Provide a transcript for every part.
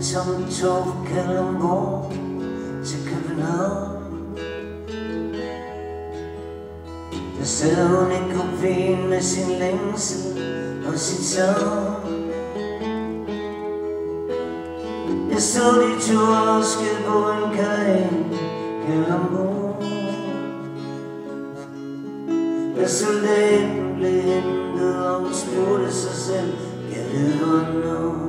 참 좋게 넌고 지켜보나 내 새로운 커피 내 신랭스 어시차 내 소리 좋아 스킬보인 가인 길람보 내 술대인 불리인 들어온 스포르스 셀 게르건노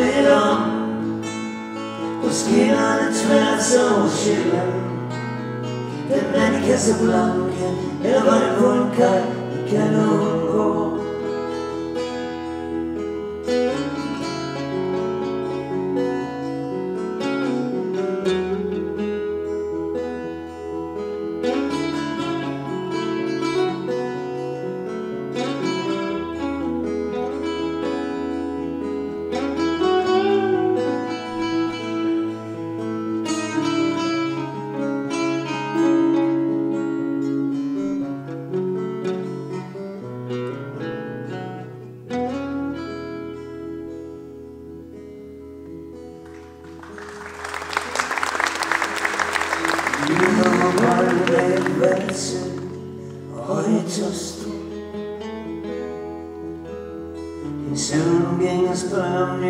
Leder مسكين على تفاسه وشيله تمني كاسبلانكا الغرب كانوا نقول In Süden ging es beim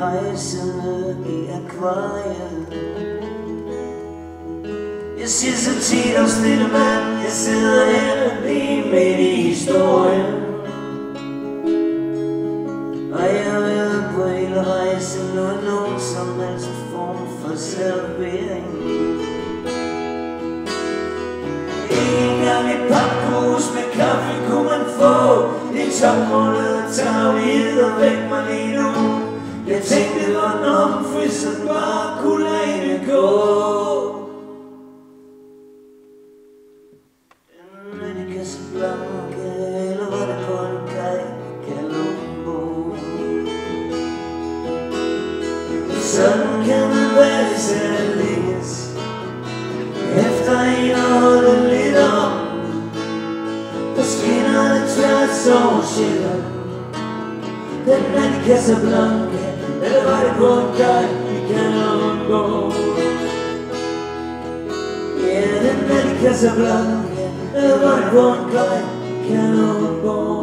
Reisende wie Aquarien. Jetzt diese Zeit aus dem Mann, jetzt sind wir wie mit die Historien. Eier Brille reißen nur langsam als Form für Servieren. Ingen i papkrus med kaffe kunne man få Lidt topmålet taget og væk mig lige nu Jeg tænkte hvornår fryseren bare kunne lade det gå Den er de kasse blanke eller var det på en kaj Kalumbo Sådan kan man være selv længst Efter en og holde lidt om Der skinner det tværs over sjælden Den mand i Casablanca Eller var det kun dig, vi kan undgå Ja, den mand i Casablanca Eller var det kun dig, vi kan undgå